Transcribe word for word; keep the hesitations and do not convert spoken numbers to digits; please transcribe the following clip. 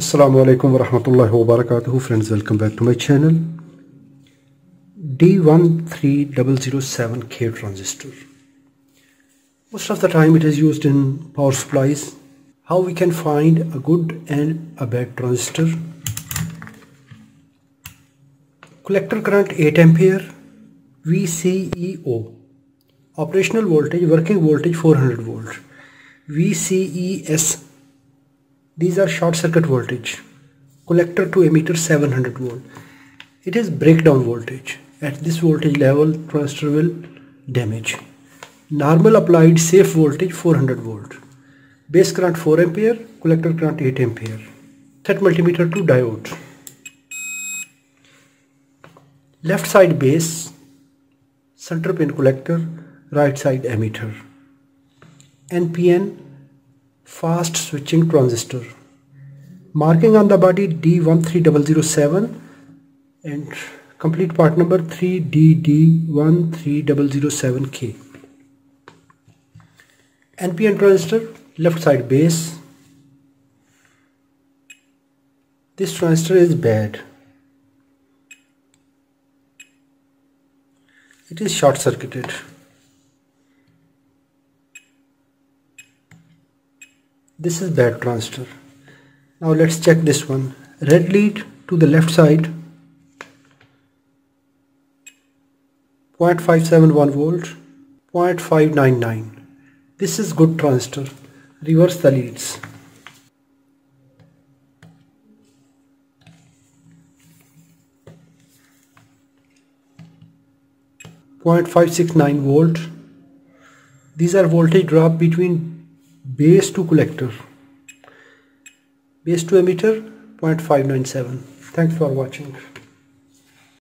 Assalamu alaikum wa rahmatullahi wa barakatuhu. Friends, welcome back to my channel. D one three zero zero seven K transistor. Most of the time it is used in power supplies. How we can find a good and a bad transistor? Collector current eight ampere, V C E O, operational voltage, working voltage four hundred volt, V C E S, these are short circuit voltage, collector to emitter seven hundred volt. It is breakdown voltage. At this voltage level transistor will damage. Normal applied safe voltage four hundred volt, base current four ampere, collector current eight ampere. Set multimeter to diode. Left side base, center pin collector, right side emitter. N P N, fast switching transistor. Marking on the body D one three zero zero seven and complete part number three D D one three zero zero seven K. N P N transistor, left side base. This transistor is bad. It is short circuited. This is bad transistor. Now let's check this one. Red lead to the left side, zero point five seven one volt, zero point five nine nine. This is good transistor. Reverse the leads. zero point five six nine volt. These are voltage drop between base to collector. Base to emitter zero point five nine seven. Thanks for watching.